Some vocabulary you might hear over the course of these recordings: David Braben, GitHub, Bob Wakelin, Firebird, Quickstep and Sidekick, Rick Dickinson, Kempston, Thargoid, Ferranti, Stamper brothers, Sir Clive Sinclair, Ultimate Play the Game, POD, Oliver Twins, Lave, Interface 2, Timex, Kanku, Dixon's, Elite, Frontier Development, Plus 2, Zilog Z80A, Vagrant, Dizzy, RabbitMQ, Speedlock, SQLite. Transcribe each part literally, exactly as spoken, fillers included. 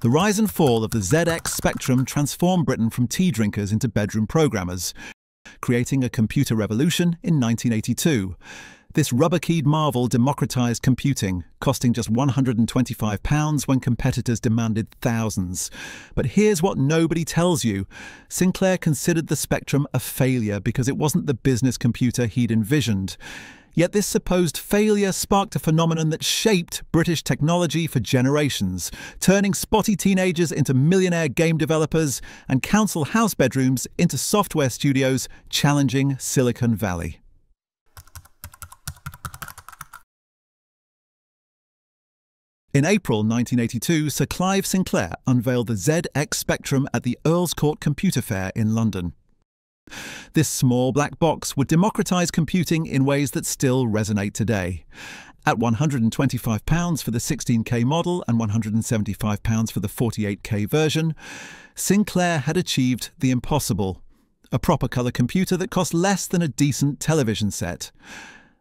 The rise and fall of the Z X Spectrum transformed Britain from tea drinkers into bedroom programmers, creating a computer revolution in nineteen eighty-two. This rubber-keyed marvel democratised computing, costing just one hundred and twenty-five pounds when competitors demanded thousands. But here's what nobody tells you. Sinclair considered the Spectrum a failure because it wasn't the business computer he'd envisioned. Yet this supposed failure sparked a phenomenon that shaped British technology for generations, turning spotty teenagers into millionaire game developers and council house bedrooms into software studios challenging Silicon Valley. In April nineteen eighty-two, Sir Clive Sinclair unveiled the Z X Spectrum at the Earl's Court Computer Fair in London. This small black box would democratise computing in ways that still resonate today. At one hundred and twenty-five pounds for the sixteen K model and one hundred and seventy-five pounds for the forty-eight K version, Sinclair had achieved the impossible, a proper colour computer that cost less than a decent television set.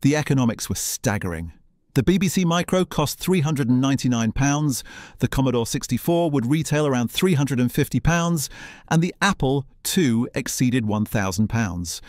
The economics were staggering. The B B C Micro cost three hundred and ninety-nine pounds, the Commodore sixty-four would retail around three hundred and fifty pounds, and the Apple two exceeded one thousand pounds.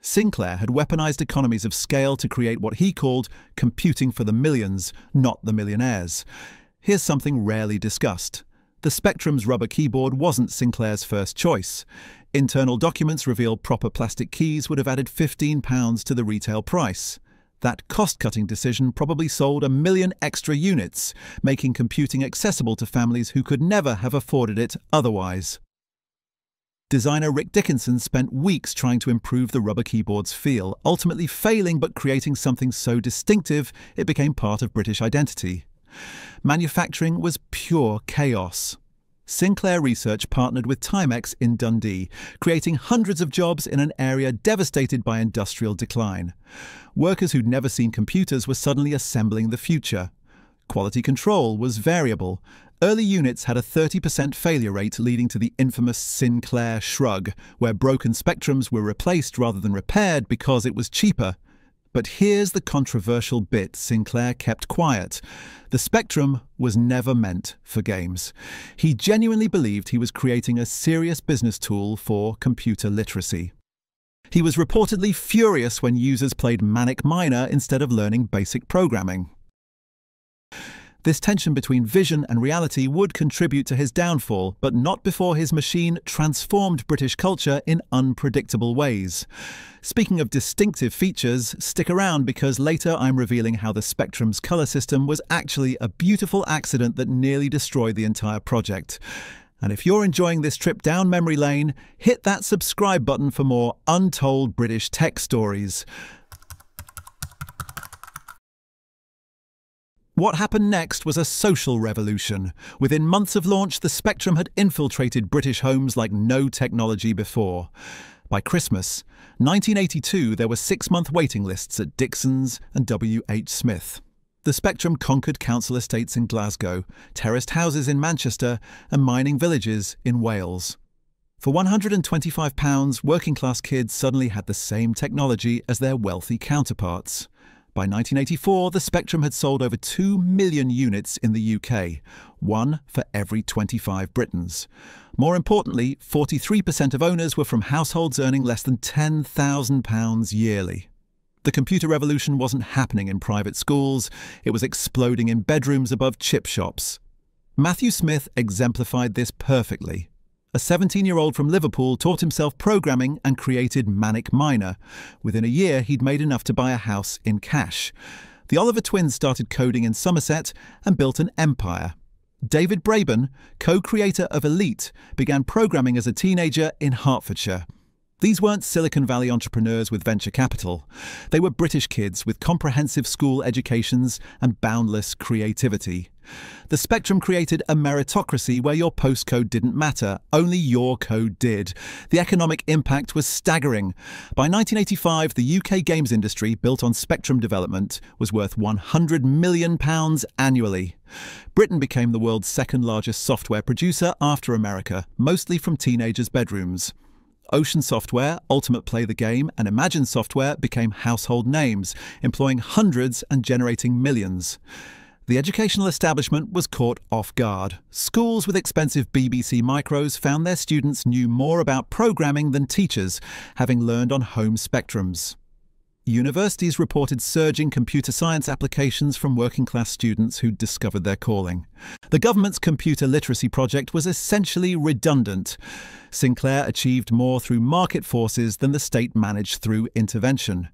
Sinclair had weaponised economies of scale to create what he called computing for the millions, not the millionaires. Here's something rarely discussed. The Spectrum's rubber keyboard wasn't Sinclair's first choice. Internal documents reveal proper plastic keys would have added fifteen pounds to the retail price. That cost-cutting decision probably sold a million extra units, making computing accessible to families who could never have afforded it otherwise. Designer Rick Dickinson spent weeks trying to improve the rubber keyboard's feel, ultimately failing but creating something so distinctive it became part of British identity. Manufacturing was pure chaos. Sinclair Research partnered with Timex in Dundee, creating hundreds of jobs in an area devastated by industrial decline. Workers who'd never seen computers were suddenly assembling the future. Quality control was variable. Early units had a thirty percent failure rate, leading to the infamous Sinclair shrug, where broken Spectrums were replaced rather than repaired because it was cheaper. But here's the controversial bit Sinclair kept quiet. The Spectrum was never meant for games. He genuinely believed he was creating a serious business tool for computer literacy. He was reportedly furious when users played Manic Miner instead of learning basic programming. This tension between vision and reality would contribute to his downfall, but not before his machine transformed British culture in unpredictable ways. Speaking of distinctive features, stick around because later I'm revealing how the Spectrum's colour system was actually a beautiful accident that nearly destroyed the entire project. And if you're enjoying this trip down memory lane, hit that subscribe button for more untold British tech stories. What happened next was a social revolution. Within months of launch, the Spectrum had infiltrated British homes like no technology before. By Christmas nineteen eighty-two, there were six-month waiting lists at Dixon's and W H Smith. The Spectrum conquered council estates in Glasgow, terraced houses in Manchester, and mining villages in Wales. For one hundred and twenty-five pounds, working-class kids suddenly had the same technology as their wealthy counterparts. By nineteen eighty-four, the Spectrum had sold over two million units in the U K, one for every twenty-five Britons. More importantly, forty-three percent of owners were from households earning less than ten thousand pounds yearly. The computer revolution wasn't happening in private schools, it was exploding in bedrooms above chip shops. Matthew Smith exemplified this perfectly. A seventeen-year-old from Liverpool taught himself programming and created Manic Miner. Within a year, he'd made enough to buy a house in cash. The Oliver Twins started coding in Somerset and built an empire. David Braben, co-creator of Elite, began programming as a teenager in Hertfordshire. These weren't Silicon Valley entrepreneurs with venture capital. They were British kids with comprehensive school educations and boundless creativity. The Spectrum created a meritocracy where your postcode didn't matter, only your code did. The economic impact was staggering. By nineteen eighty-five, the U K games industry, built on Spectrum development, was worth one hundred million pounds annually. Britain became the world's second largest software producer after America, mostly from teenagers' bedrooms. Ocean Software, Ultimate Play the Game, and Imagine Software became household names, employing hundreds and generating millions. The educational establishment was caught off guard. Schools with expensive B B C Micros found their students knew more about programming than teachers, having learned on home spectrums. Universities reported surging computer science applications from working-class students who'd discovered their calling. The government's computer literacy project was essentially redundant. Sinclair achieved more through market forces than the state managed through intervention.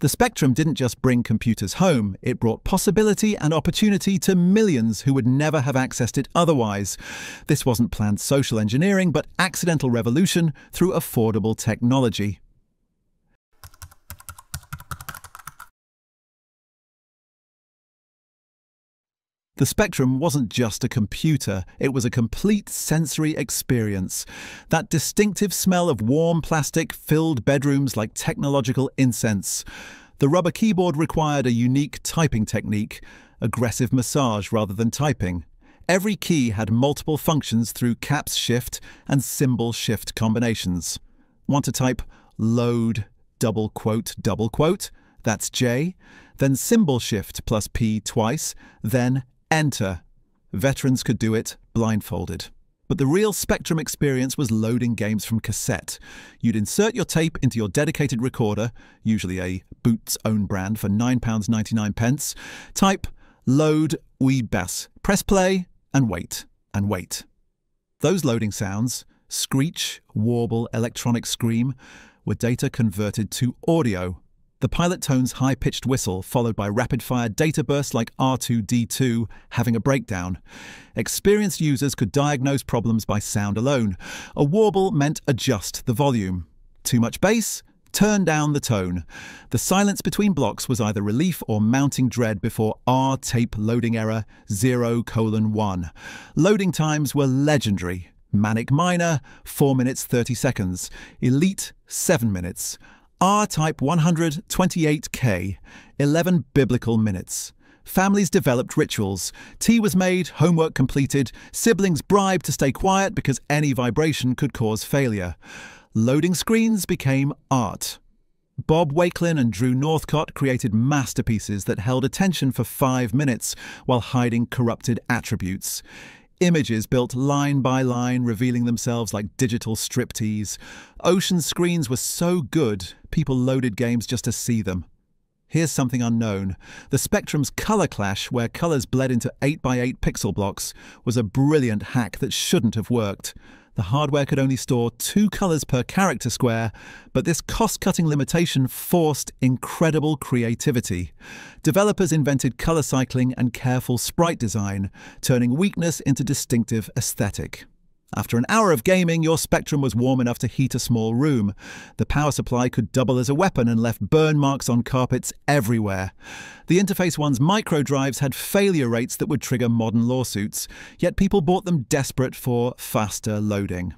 The Spectrum didn't just bring computers home, it brought possibility and opportunity to millions who would never have accessed it otherwise. This wasn't planned social engineering, but accidental revolution through affordable technology. The Spectrum wasn't just a computer, it was a complete sensory experience. That distinctive smell of warm plastic filled bedrooms like technological incense. The rubber keyboard required a unique typing technique, aggressive massage rather than typing. Every key had multiple functions through caps shift and symbol shift combinations. Want to type load, double quote, double quote, that's J, then symbol shift plus P twice, then Enter. Veterans could do it blindfolded. But the real Spectrum experience was loading games from cassette. You'd insert your tape into your dedicated recorder, usually a Boot's own brand for nine pounds ninety-nine, type load wee bass, press play and wait and wait. Those loading sounds, screech, warble, electronic scream, were data converted to audio. The pilot tone's high-pitched whistle, followed by rapid-fire data bursts like R two D two, having a breakdown. Experienced users could diagnose problems by sound alone. A warble meant adjust the volume. Too much bass? Turn down the tone. The silence between blocks was either relief or mounting dread before R tape loading error zero colon one. Loading times were legendary. Manic Miner, four minutes thirty seconds. Elite, seven minutes. R type one hundred twenty-eight K, eleven biblical minutes. Families developed rituals. Tea was made, homework completed, siblings bribed to stay quiet because any vibration could cause failure. Loading screens became art. Bob Wakelin and Drew Northcott created masterpieces that held attention for five minutes while hiding corrupted attributes. Images built line by line, revealing themselves like digital striptease. Ocean screens were so good, people loaded games just to see them. Here's something unknown. The Spectrum's color clash, where colors bled into eight by eight pixel blocks, was a brilliant hack that shouldn't have worked. The hardware could only store two colors per character square, but this cost-cutting limitation forced incredible creativity. Developers invented color cycling and careful sprite design, turning weakness into distinctive aesthetic. After an hour of gaming, your Spectrum was warm enough to heat a small room. The power supply could double as a weapon and left burn marks on carpets everywhere. The Interface one's micro drives had failure rates that would trigger modern lawsuits, yet people bought them desperate for faster loading.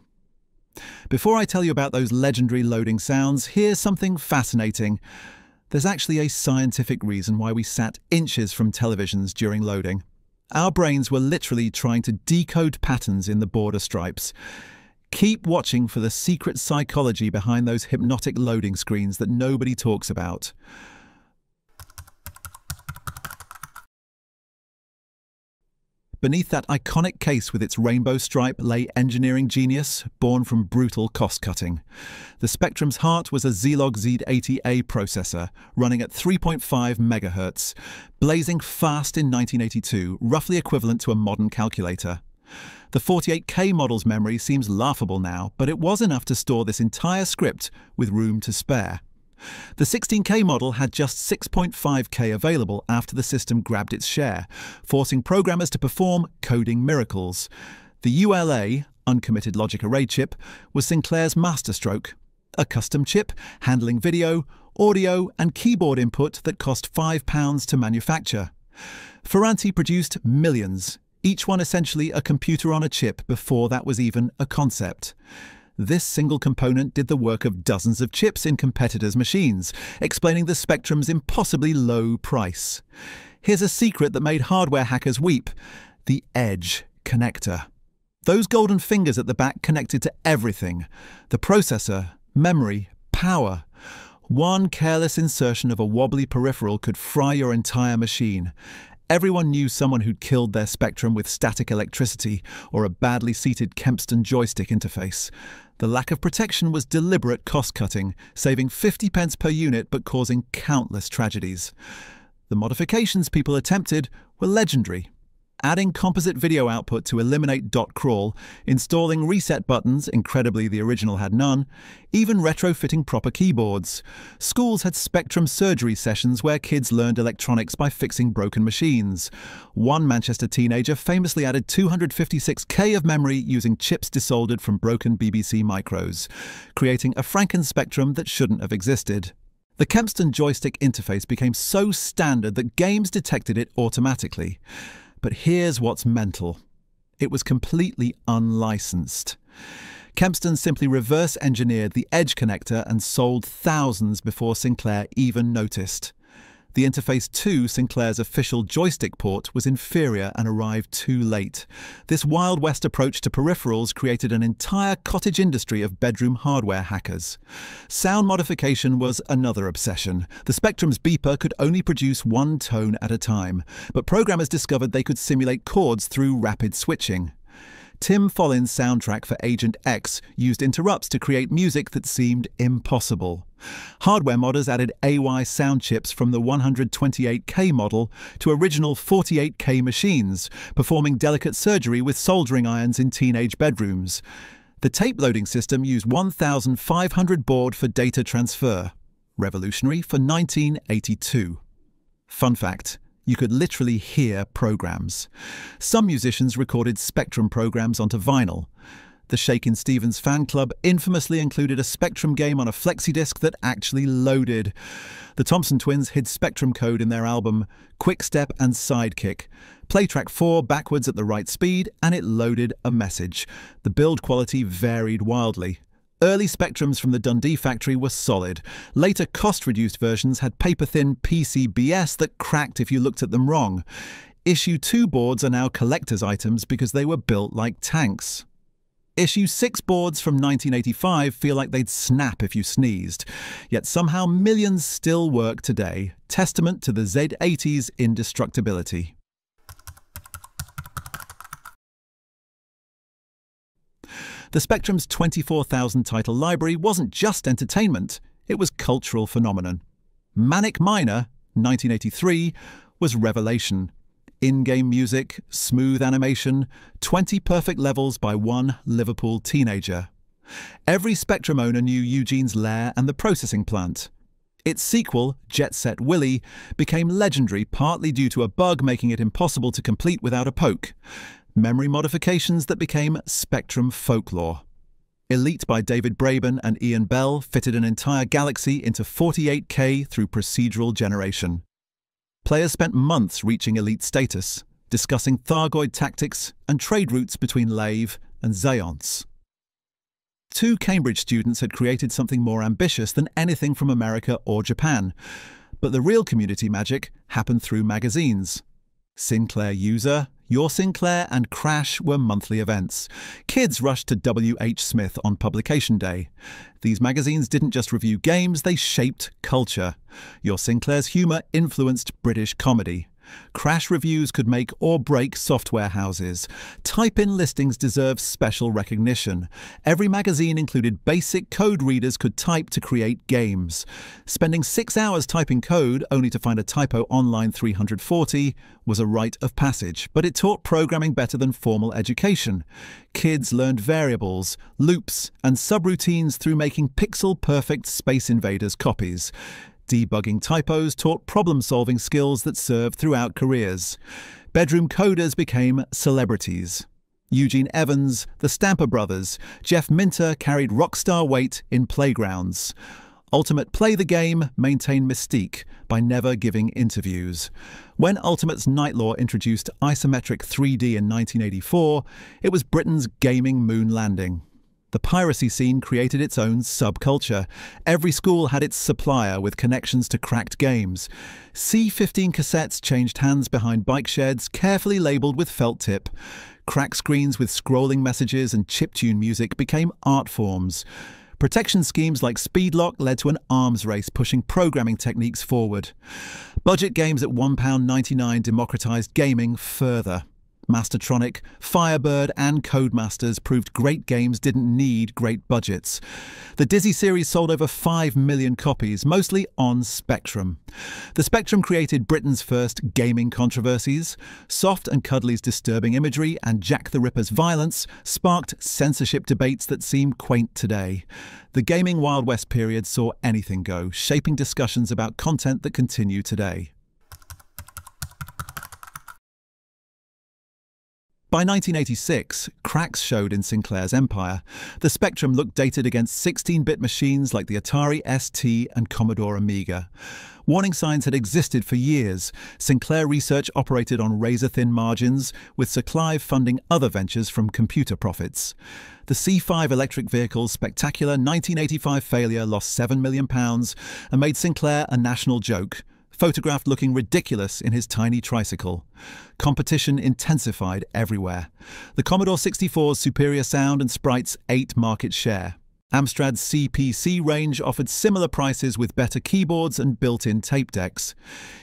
Before I tell you about those legendary loading sounds, here's something fascinating. There's actually a scientific reason why we sat inches from televisions during loading. Our brains were literally trying to decode patterns in the border stripes. Keep watching for the secret psychology behind those hypnotic loading screens that nobody talks about. Beneath that iconic case with its rainbow stripe lay engineering genius, born from brutal cost-cutting. The Spectrum's heart was a Zilog Z eighty A processor, running at three point five megahertz, blazing fast in nineteen eighty-two, roughly equivalent to a modern calculator. The forty-eight K model's memory seems laughable now, but it was enough to store this entire script with room to spare. The sixteen K model had just six point five K available after the system grabbed its share, forcing programmers to perform coding miracles. The U L A, uncommitted logic array chip, was Sinclair's masterstroke. A custom chip handling video, audio and keyboard input that cost five pounds to manufacture. Ferranti produced millions, each one essentially a computer on a chip before that was even a concept. This single component did the work of dozens of chips in competitors' machines, explaining the Spectrum's impossibly low price. Here's a secret that made hardware hackers weep: the edge connector. Those golden fingers at the back connected to everything: the processor, memory, power. One careless insertion of a wobbly peripheral could fry your entire machine. Everyone knew someone who'd killed their Spectrum with static electricity or a badly seated Kempston joystick interface. The lack of protection was deliberate cost-cutting, saving fifty pence per unit but causing countless tragedies. The modifications people attempted were legendary. Adding composite video output to eliminate dot crawl, installing reset buttons, incredibly the original had none, even retrofitting proper keyboards. Schools had Spectrum surgery sessions where kids learned electronics by fixing broken machines. One Manchester teenager famously added two hundred fifty-six K of memory using chips desoldered from broken B B C Micros, creating a Franken Spectrum that shouldn't have existed. The Kempston joystick interface became so standard that games detected it automatically. But here's what's mental. It was completely unlicensed. Kempston simply reverse-engineered the edge connector and sold thousands before Sinclair even noticed. The Interface two, Sinclair's official joystick port, was inferior and arrived too late. This Wild West approach to peripherals created an entire cottage industry of bedroom hardware hackers. Sound modification was another obsession. The Spectrum's beeper could only produce one tone at a time, but programmers discovered they could simulate chords through rapid switching. Tim Follin's soundtrack for Agent X used interrupts to create music that seemed impossible. Hardware modders added A Y sound chips from the one hundred twenty-eight K model to original forty-eight K machines, performing delicate surgery with soldering irons in teenage bedrooms. The tape loading system used one thousand five hundred baud for data transfer. Revolutionary for nineteen eighty-two. Fun fact. You could literally hear programs. Some musicians recorded Spectrum programs onto vinyl. The Shakin' Stevens fan club infamously included a Spectrum game on a flexi-disc that actually loaded. The Thompson Twins hid Spectrum code in their album Quickstep and Sidekick. Play track four backwards at the right speed and it loaded a message. The build quality varied wildly. Early Spectrums from the Dundee factory were solid. Later cost-reduced versions had paper-thin P C B S that cracked if you looked at them wrong. Issue two boards are now collector's items because they were built like tanks. Issue six boards from nineteen eighty-five feel like they'd snap if you sneezed. Yet somehow millions still work today, testament to the Z eighty's indestructibility. The Spectrum's twenty-four thousand title library wasn't just entertainment, it was cultural phenomenon. Manic Miner, nineteen eighty-three, was revelation. In-game music, smooth animation, twenty perfect levels by one Liverpool teenager. Every Spectrum owner knew Eugene's Lair and the processing plant. Its sequel, Jet Set Willy, became legendary partly due to a bug making it impossible to complete without a poke. Memory modifications that became Spectrum folklore. Elite by David Braben and Ian Bell fitted an entire galaxy into forty-eight K through procedural generation. Players spent months reaching Elite status, discussing Thargoid tactics and trade routes between Lave and Zeonce. Two Cambridge students had created something more ambitious than anything from America or Japan, but the real community magic happened through magazines. Sinclair User, Your Sinclair and Crash were monthly events. Kids rushed to W H Smith on publication day. These magazines didn't just review games, they shaped culture. Your Sinclair's humour influenced British comedy. Crash reviews could make or break software houses. Type-in listings deserve special recognition. Every magazine included basic code readers could type to create games. Spending six hours typing code, only to find a typo on line three hundred forty, was a rite of passage, but it taught programming better than formal education. Kids learned variables, loops, and subroutines through making pixel-perfect Space Invaders copies. Debugging typos taught problem-solving skills that served throughout careers. Bedroom coders became celebrities. Eugene Evans, the Stamper Brothers, Jeff Minter carried rock star weight in playgrounds. Ultimate Play the Game maintained mystique by never giving interviews. When Ultimate's Nightlaw introduced isometric three D in nineteen eighty-four, it was Britain's gaming moon landing. The piracy scene created its own subculture. Every school had its supplier with connections to cracked games. C fifteen cassettes changed hands behind bike sheds, carefully labelled with felt tip. Crack screens with scrolling messages and chiptune music became art forms. Protection schemes like Speedlock led to an arms race, pushing programming techniques forward. Budget games at one pound ninety-nine democratized gaming further. Mastertronic, Firebird and Codemasters proved great games didn't need great budgets. The Dizzy series sold over five million copies, mostly on Spectrum. The Spectrum created Britain's first gaming controversies. Soft and Cuddly's disturbing imagery and Jack the Ripper's violence sparked censorship debates that seem quaint today. The gaming Wild West period saw anything go, shaping discussions about content that continue today. By nineteen eighty-six, cracks showed in Sinclair's empire. The Spectrum looked dated against sixteen bit machines like the Atari S T and Commodore Amiga. Warning signs had existed for years. Sinclair Research operated on razor-thin margins, with Sir Clive funding other ventures from computer profits. The C five electric vehicle's spectacular nineteen eighty-five failure lost seven million pounds and made Sinclair a national joke, photographed looking ridiculous in his tiny tricycle. Competition intensified everywhere. The Commodore sixty-four's superior sound and sprites ate market share. Amstrad's C P C range offered similar prices with better keyboards and built-in tape decks.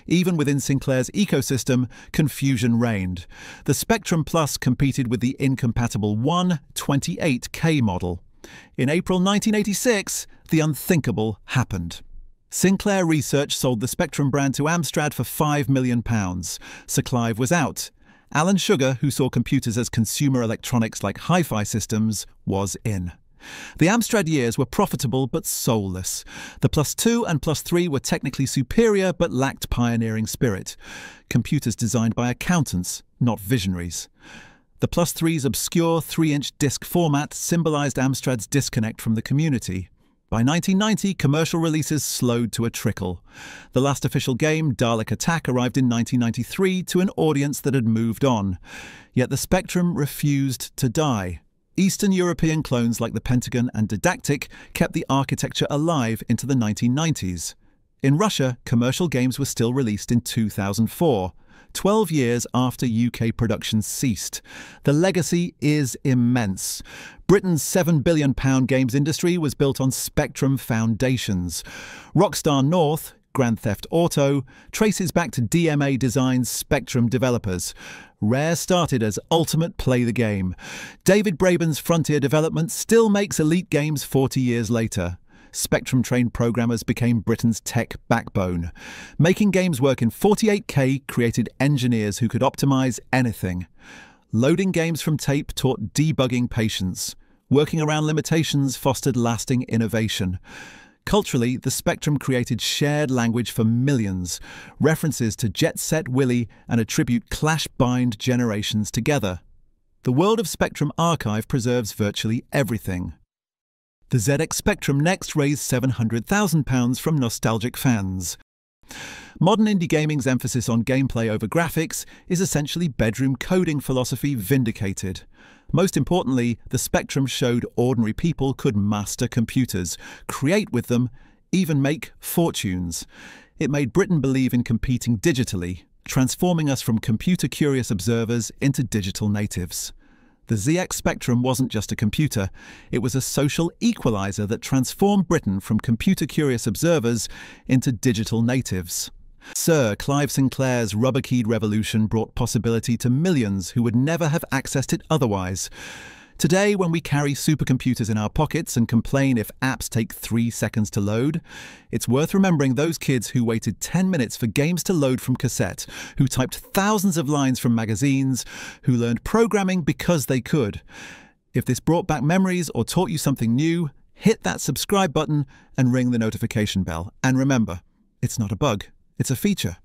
Even within Sinclair's ecosystem, confusion reigned. The Spectrum Plus competed with the incompatible one twenty-eight K model. In April nineteen eighty-six, the unthinkable happened. Sinclair Research sold the Spectrum brand to Amstrad for five million pounds. Sir Clive was out. Alan Sugar, who saw computers as consumer electronics like hi-fi systems, was in. The Amstrad years were profitable but soulless. The Plus two and Plus three were technically superior but lacked pioneering spirit. Computers designed by accountants, not visionaries. The Plus three's obscure three inch disc format symbolized Amstrad's disconnect from the community. By nineteen ninety, commercial releases slowed to a trickle. The last official game, Dalek Attack, arrived in nineteen ninety-three to an audience that had moved on. Yet the Spectrum refused to die. Eastern European clones like the Pentagon and Didactic kept the architecture alive into the nineteen nineties. In Russia, commercial games were still released in two thousand four, twelve years after U K production ceased. The legacy is immense. Britain's seven billion pound games industry was built on Spectrum foundations. Rockstar North, Grand Theft Auto, traces back to D M A Design's Spectrum developers. Rare started as Ultimate Play the Game. David Braben's Frontier development still makes Elite games forty years later. Spectrum-trained programmers became Britain's tech backbone. Making games work in forty-eight K created engineers who could optimize anything. Loading games from tape taught debugging patience. Working around limitations fostered lasting innovation. Culturally, the Spectrum created shared language for millions, references to Jet Set Willy and a tribute clash bind generations together. The World of Spectrum archive preserves virtually everything. The Z X Spectrum next raised seven hundred thousand pounds from nostalgic fans. Modern indie gaming's emphasis on gameplay over graphics is essentially bedroom coding philosophy vindicated. Most importantly, the Spectrum showed ordinary people could master computers, create with them, even make fortunes. It made Britain believe in competing digitally, transforming us from computer-curious observers into digital natives. The Z X Spectrum wasn't just a computer, it was a social equalizer that transformed Britain from computer-curious observers into digital natives. Sir Clive Sinclair's rubber-keyed revolution brought possibility to millions who would never have accessed it otherwise. Today, when we carry supercomputers in our pockets and complain if apps take three seconds to load, it's worth remembering those kids who waited ten minutes for games to load from cassette, who typed thousands of lines from magazines, who learned programming because they could. If this brought back memories or taught you something new, hit that subscribe button and ring the notification bell. And remember, it's not a bug, it's a feature.